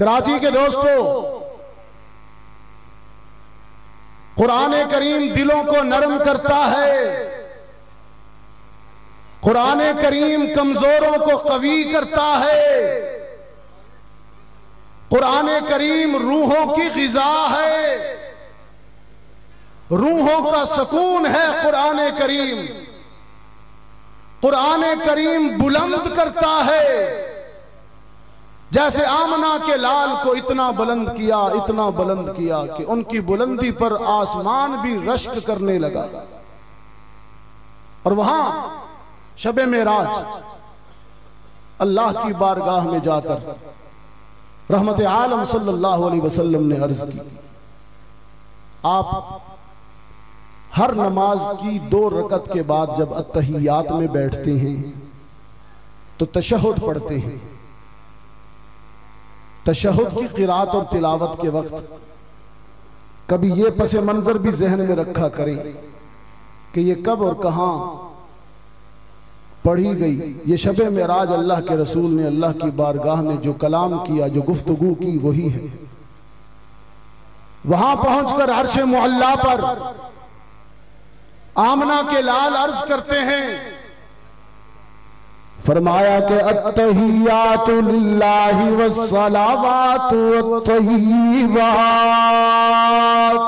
कराची के दोस्तों, कुरान करीम दिलों को नरम करता है, कुरान करीम कमजोरों को कवी करता है, कुरान करीम रूहों की ग़िज़ा है, रूहों का सुकून है कुरान करीम। कुरान करीम बुलंद करता है, जैसे आमना के लाल को इतना बुलंद किया कि उनकी बुलंदी पर आसमान भी रश्क करने लगा। और वहां शब मेराज अल्लाह की बारगाह में जाकर रहमत आलम सल्लल्लाहु अलैहि वसल्लम ने अर्ज की, आप हर नमाज की 2 रकत के बाद जब अत्तहियात में बैठते हैं तो तशहुद पढ़ते हैं, तशहुद की क़िराअत और तिलावत के वक्त कभी ये पसे मंजर भी जहन में रखा करें कि ये कब और कहाँ पढ़ी गई। ये शब-ए मेराज अल्लाह के रसूल ने अल्लाह की बारगाह में जो कलाम किया, जो गुफ्तगू की, वही है। वहां पहुंचकर अर्श मुअल्ला पर आमना के लाल अर्ज करते हैं, फरमाया के अत्तहियातु लिल्लाहि वस्सलावातु वत्तय्यिबात।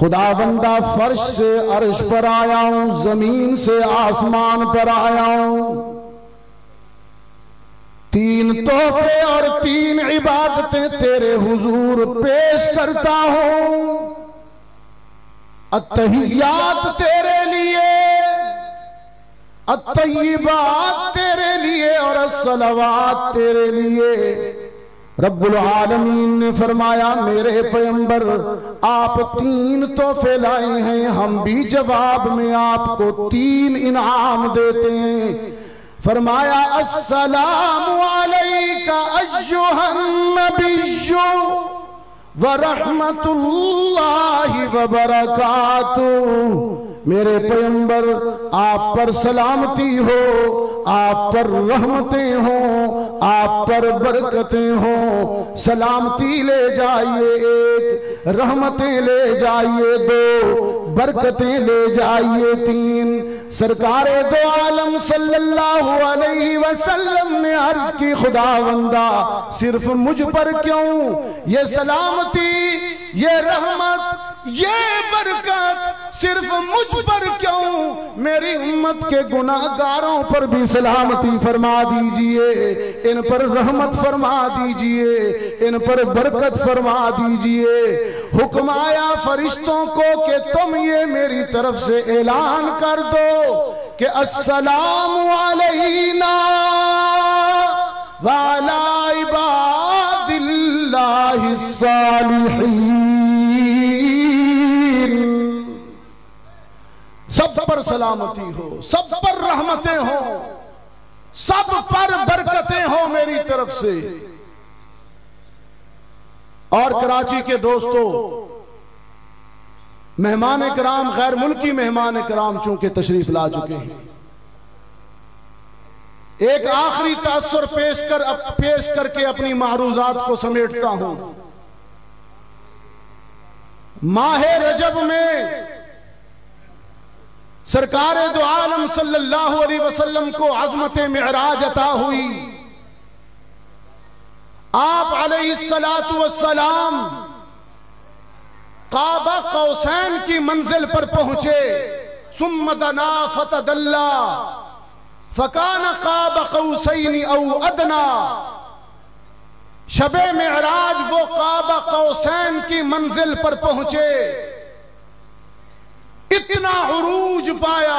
खुदाबंदा फर्श से अर्श पर आया हूं, जमीन से आसमान पर आया हूं, 3 तोहफे और 3 इबादतें तेरे हुजूर पेश करता हूं। अत्तहियात तेरे लिए, अत्तय्यिबात तेरे लिए और अस्सलावात तेरे लिए। रब्बुल आलमीन ने फरमाया, मेरे पैगंबर आप 3 तोहफे लाए हैं, हम भी जवाब में आपको 3 इनाम देते हैं। फरमाया, अस्सलामु अलैका अय्युहन नबिय्यु व रहमतुल्लाहि व बरकातुहू। मेरे पैगंबर आप पर सलामती हो, आप पर रहमतें हो, आप पर बरकतें हो। सलामती ले जाइए 1, रहमतें ले जाइए 2, बरकतें ले जाइए 3। सरकारे दो आलम सल्लल्लाहु अलैहि वसल्लम ने अर्ज की, खुदावंदा सिर्फ मुझ पर क्यों ये सलामती, ये रहमत, ये बरकत सिर्फ मुझ पर क्यों? मेरी उम्मत के गुनाहगारों पर भी सलामती फरमा दीजिए, इन पर रहमत फरमा दीजिए, इन पर बरकत फरमा दीजिए। हुक्म आया फरिश्तों को कि तुम ये मेरी तरफ से ऐलान कर दो कि अस्सलामु अलैना व अला इबादिल्लाहिस सालिहीन। सब पर सलामती हो, सब पर रहमतें हो, सब पर बरकतें हो मेरी तरफ से। और कराची के दोस्तों, मेहमान कराम, गैर मुल्की मेहमान कराम चूंकि तशरीफ ला चुके हैं, एक आखिरी तासुर पेश करके अपनी मारूजात को समेटता हूं। माहे रजब में सरकार दो आलम सल्लल्लाहु अलैहि वसल्लम को अज़मत मेराज अता हुई। आप अलैहिस्सलातु वस्सलाम काबा कौसैन की मंजिल पर पहुंचे। सुम्म दना फतदल्ला फकान काबा कौसैन औ अदना। शबे मेराज वो काबा कौसैन की मंजिल पर पहुंचे, इतना उरूज पाया,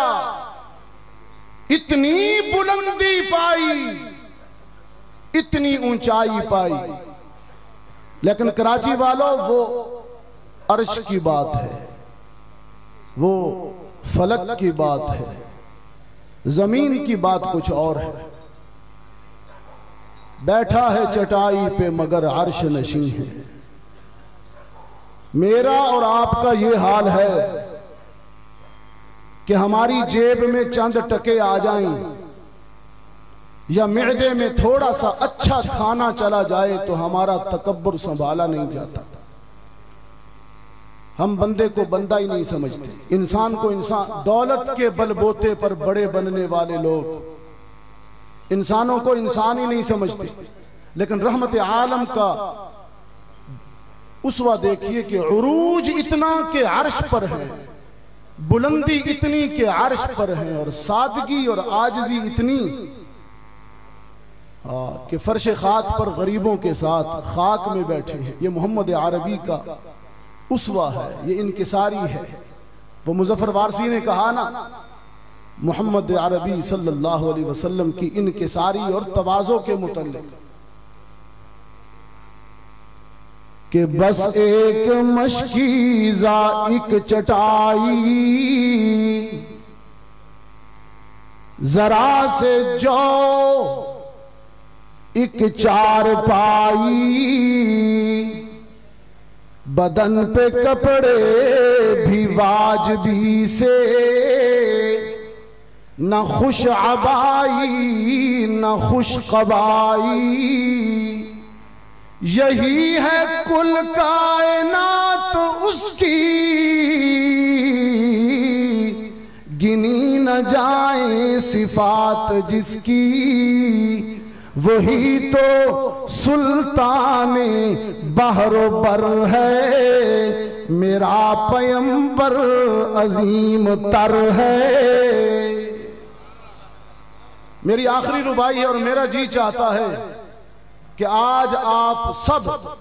इतनी बुलंदी पाई, इतनी ऊंचाई पाई, लेकिन कराची वालों वो अर्श की बात है, वो फलक की बात है, जमीन की बात कुछ और है। बैठा है चटाई पे मगर अर्श नशीं है। मेरा और आपका ये हाल है कि हमारी जेब में चंद टके आ जाएं, या मैदे में थोड़ा सा अच्छा खाना चला जाए तो हमारा तकब्बुर संभाला नहीं जाता। हम बंदे को बंदा ही नहीं समझते, इंसान को इंसान। दौलत के बलबोते पर बड़े बनने वाले लोग इंसानों को इंसान ही नहीं समझते। लेकिन रहमत आलम का उसवा देखिए कि उरूज इतना के अर्श पर है, बुलंदी इतनी के अर्श पर है, और सादगी और आजजी इतनी कि फर्श खाक पर गरीबों के साथ खाक में बैठे हैं। ये मोहम्मद अरबी का उसवा है, ये इनकिसारी है। वो मुजफ्फर वारसी ने कहा ना, मोहम्मद अरबी सल्लल्लाहु अलैहि वसल्लम की इनकिसारी और तवाज़ो के मुतल्लिक कि बस एक मशकीज़ा एक चटाई, जरा से जो एक चार पाई, बदन पे कपड़े भी वाजबी से, न खुश आबाई न खुश कबाई, यही है कुल कायनात उसकी, गिनी न जाए सिफात जिसकी, वही तो सुल्ताने बहरो बर है, मेरा पैगंबर अजीम तर है। मेरी आखिरी रुबाई है और मेरा जी चाहता है कि आज आप सब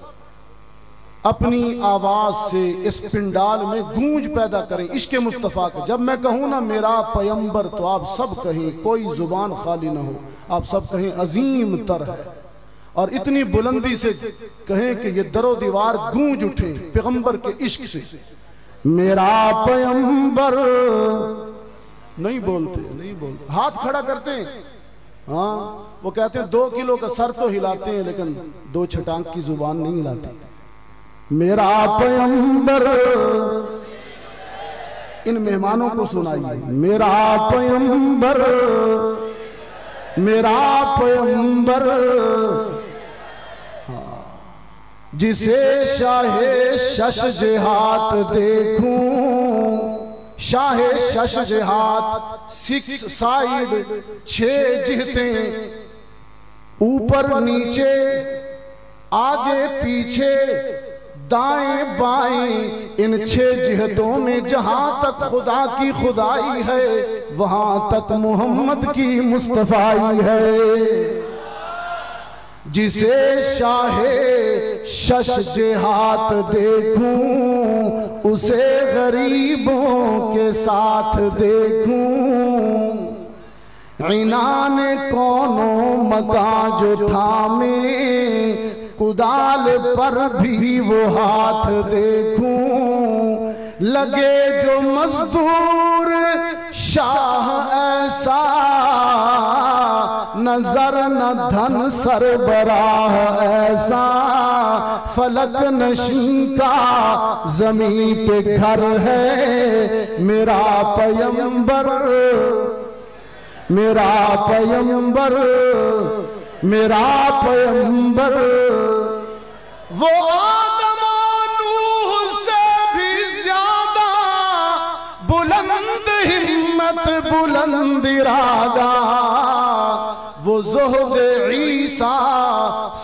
अपनी आवाज से इस पिंडाल में गूंज पैदा करें इश्क मुस्तफ़ा का। जब मैं कहूँ ना मेरा पैगंबर, तो आप सब कहें, कोई जुबान खाली ना हो, आप सब कहें अजीम तर है। और इतनी बुलंदी से कहें कि ये दरो दीवार गूंज उठे पैगंबर के इश्क से। मेरा पैगंबर नहीं बोलते, नहीं बोलते, हाथ खड़ा करते हैं। हाँ, वो कहते हैं 2 किलो का सर तो हिलाते हैं लेकिन 2 छटांक की जुबान नहीं हिलाते। मेरा पैगंबर, इन मेहमानों को सुनाइए, मेरा पैगंबर, मेरा पैगंबर, जिसे शाहे शश जिहात देखूं, शाहे शश जिहात 6 साइड 6 जिहतें, ऊपर नीचे आगे पीछे दाएं बाएं, इन 6 जिहतों में जहां तक खुदा की खुदाई है, वहां तक मोहम्मद की मुस्तफाई है। जिसे शाहे शश जिहात देखूं, उसे गरीबों के साथ देखूं, इनान कौनों मका जो थामे, कुदाल पर भी वो हाथ देखूं, लगे जो मजदूर शाह ऐसा, नजर न धन सरबराह ऐसा, फलक नशीं का जमीं पे घर है, मेरा पैगंबर, मेरा पैगंबर, मेरा पैगंबर। वो आदम नूह से भी ज्यादा बुलंद हिम्मत बुलंद इरादा, वो ज़ुहदे ईसा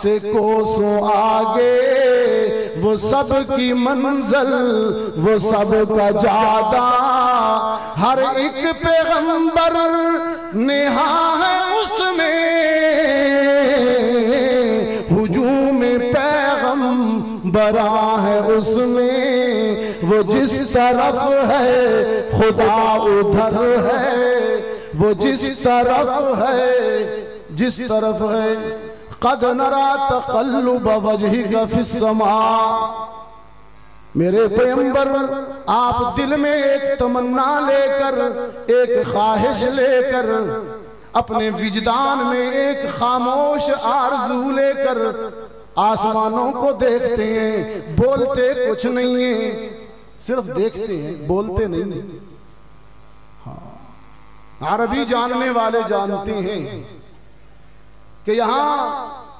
से कोसों आगे, वो सब की मंजिल वो सब का जादा, हर एक पैगंबर नेहा है उसमें, बरा है उसमें, वो जिस तरफ है खुदा उधर है, वो जिस तरफ है, जिस तरफ है। कद नरा तक़ल्लुब वजहिक फ़िस समा, मेरे पैगंबर आप दिल में एक तमन्ना लेकर, एक ख्वाहिश लेकर, अपने विजदान में एक खामोश आरज़ू लेकर आसमानों को देखते हैं, बोलते कुछ नहीं है, सिर्फ देखते हैं, बोलते नहीं है। हाँ, अरबी जानने वाले जानते हैं कि यहाँ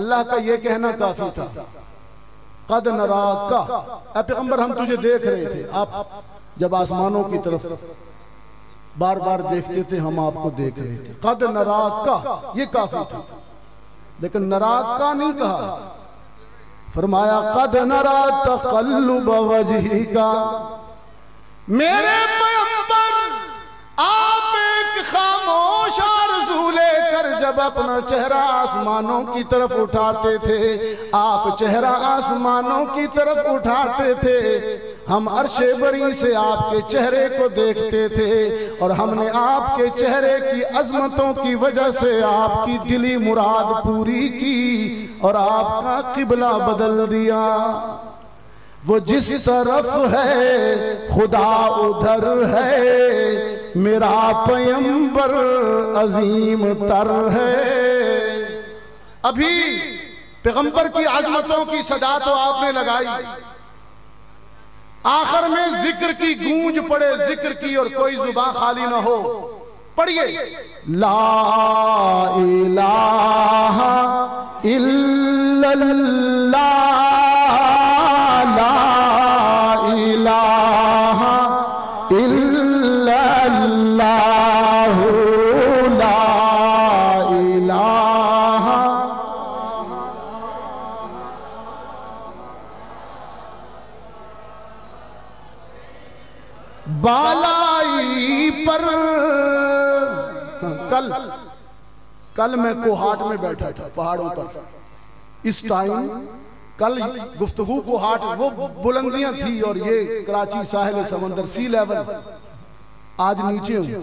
अल्लाह का ये कहना काफी था, कद नरा का ए पैगंबर हम तुझे देख रहे थे। आप जब आसमानों की तरफ बार बार देखते थे, हम आपको देख रहे थे। कद नरा का ये काफी था, लेकिन नरा का नहीं कहा, फरमाया कद नरा तकल्लुब वजहिका। मेरे पैगंबर आप एक खामोश आरज़ू लेकर जब अपना चेहरा आसमानों की तरफ उठाते थे, आप चेहरा आसमानों की तरफ उठाते थे, हम अर्शे बरी से आपके चेहरे को देखते थे और हमने आपके चेहरे की अजमतों की वजह से आपकी दिली मुराद पूरी की और आपका किबला बदल दिया। वो जिस तरफ है खुदा उधर है, मेरा पैगंबर अजीम तर है। अभी पैगंबर की अजमतों की सदा तो आपने लगाई, आखिर में जिक्र की गूंज पड़े, जिक्र की और कोई जुबान खाली ना हो। पढ़िए ला इलाहा इल्लल्लाह बालाई पर। कल मैं कोहाट में बैठा था, पहाड़ों पर। इस टाइम कल गुफ्तगू कोहाट, वो बुलंदियां थी और ये कराची साहिल समंदर सी लेवल, आज नीचे हूं।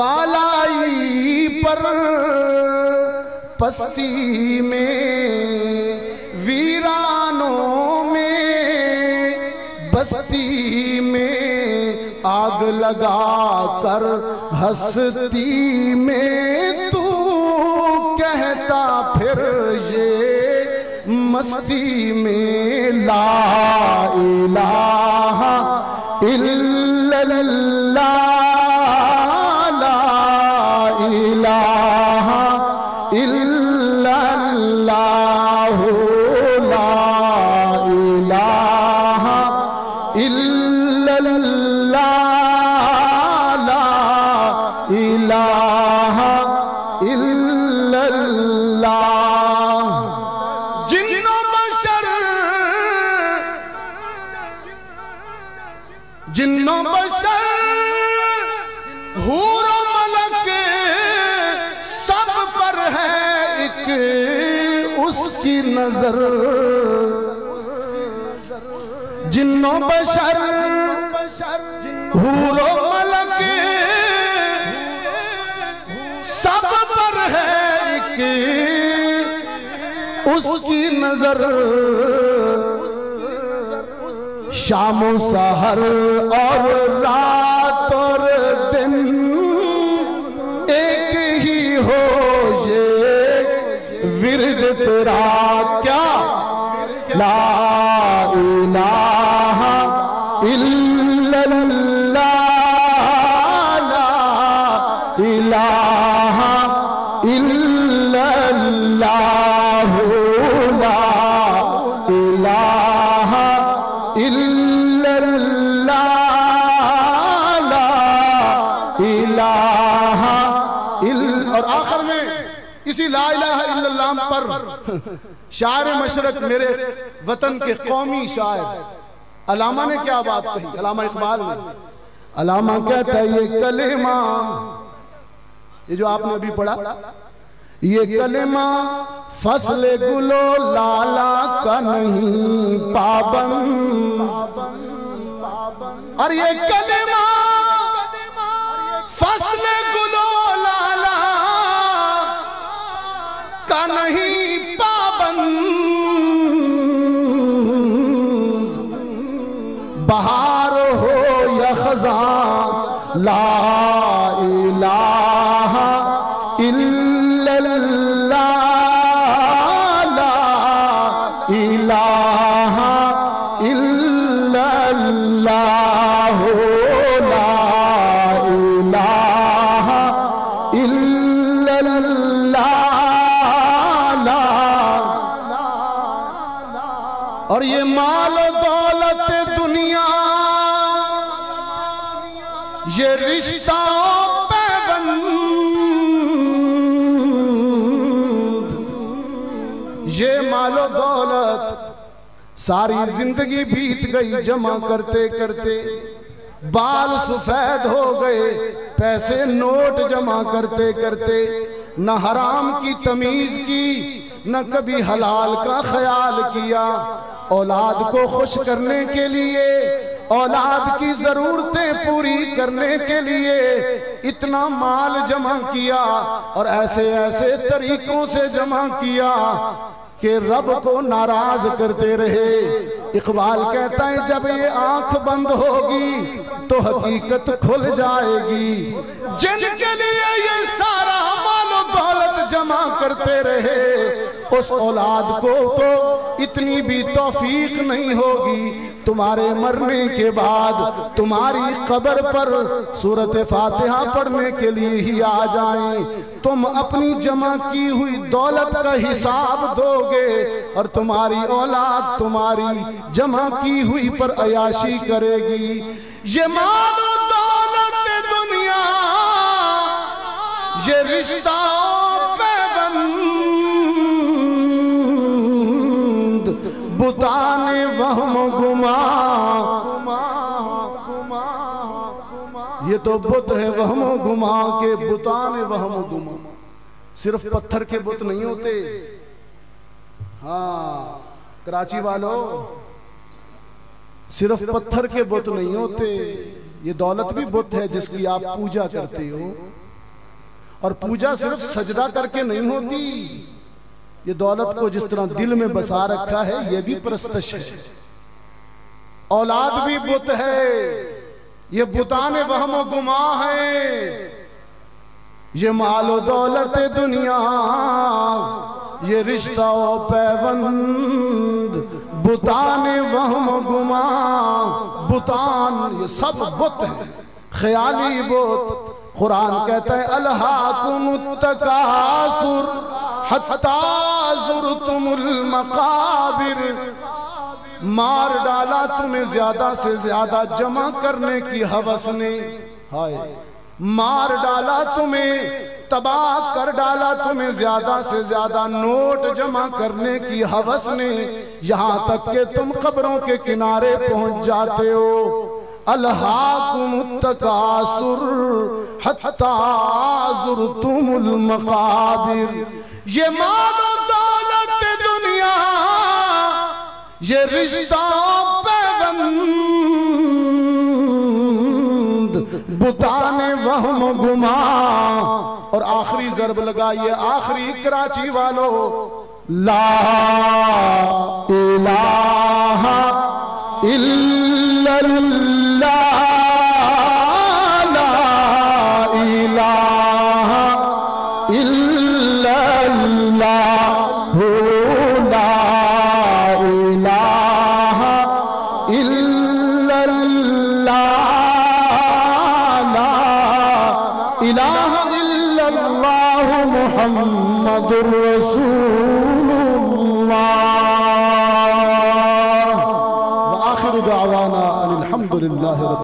बालाई पर पस्ती में, वीरानों में, बस्ती में, आग लगा कर हस्ती में, तू कहता फिर ये मस्ती में ला इलाहा इल्लल्लाह ला इलाहा इल्लल्लाह ला इलाहा इल्लल्लाह नजर। जिन्नों बशर हूरो मलक सब पर है एक उसकी नजर। शामों सहर और रात और दिन एक ही हो, ये विरद तेरा क्या ला इलाहा इल्लल्लाह ला इलाहा इल्लल्लाह ला इलाहा इल्लल्लाह ला इलाहा और आखिर में इसी ला इलाहा इल्लल्लाह पर शायर मशरक मेरे वतन के कौमी शायर अलामा ने क्या बात कही, अलामा इकबाल ने। अलामा कहता है ये कलेमा, ये जो आपने अभी पढ़ा, ये कलेमा फसल गुलो लाला का नहीं पाबंद। और ये कलेमा फसल गुलो लाला का नहीं बहार हो या खज़ां ला इलाहा इल्लल्लाह ला इलाहा इल्लल्लाह ला इलाहा इल्लल्लाह और ये माल दौलत दुनिया ये रिश्ता पैबंद ये माल दौलत सारी जिंदगी बीत गई जमा करते करते, बाल सफेद हो गए, पैसे नोट जमा करते करते, न हराम की तमीज की, न कभी हलाल का ख्याल किया। औलाद को खुश करने के लिए, औलाद की जरूरतें पूरी करने के लिए इतना माल जमा किया और ऐसे ऐसे तरीकों से जमा किया कि रब को नाराज करते रहे। इकबाल कहता है जब ये आंख बंद होगी तो हकीकत खुल जाएगी। जिनके लिए ये सारा माल दौलत जमा करते रहे उस औलाद को तो इतनी भी तौफीक नहीं होगी तुम्हारे मरने के बाद तुम्हारी कब्र पर सूरत फातिहा पढ़ने के लिए ही आ जाएं। तुम अपनी जमा की हुई दौलत का हिसाब दोगे और तुम्हारी औलाद तुम्हारी जमा की हुई पर अयाशी करेगी। ये मानो दौलत दुनिया ये रिश्ता बुताने वहम गुमा, ये तो बुत है वहम गुमा के, बुताने वहम गुमा सिर्फ पत्थर के बुत नहीं होते। हाँ कराची वालों, सिर्फ पत्थर के बुत नहीं होते, ये दौलत भी बुत है जिसकी आप पूजा करते हो। और पूजा सिर्फ सजदा करके नहीं होती, ये दौलत को जिस तरह दिल में बसा रखा है ये भी परस्तश है। औलाद भी बुत है, ये बुताने वहम गुमा है। ये मालो दौलत दुनिया ये रिश्ता पैबंद बुताने वहम गुमा, बुतान ये सब बुत है, ख्याली बुत। कुरान कहता है अलहाकुमुत तकासुर हत्ता ज़ुरतुमुल मकाबिर, मार डाला तुम्हें ज्यादा से ज्यादा जमा करने की हवस ने। हाय मार डाला तुम्हें, तबाह कर डाला तुम्हें ज्यादा से ज्यादा नोट जमा करने की हवस ने, यहाँ तक कि तुम कब्रों के किनारे पहुंच जाते हो। अलहाकुमुत तकासुर हत्ता ज़ुरतुमुल मकाबिर, ये मानो दौलत दुनिया ये रिश्ता पैबंद बुताने वहम गुमा। और आखिरी ज़रब लगाइए आखिरी कराची वालों, ला इलाहा इल्लल्लाह, ला इलाहा इल्लल्लाह, ला इलाहा इल्लल्लाह, ला इलाहा इल्लल्लाह मुहम्मदुर रसूलुल्लाह। व आखिरु दावाना अनिल हम्दुलिल्लाह।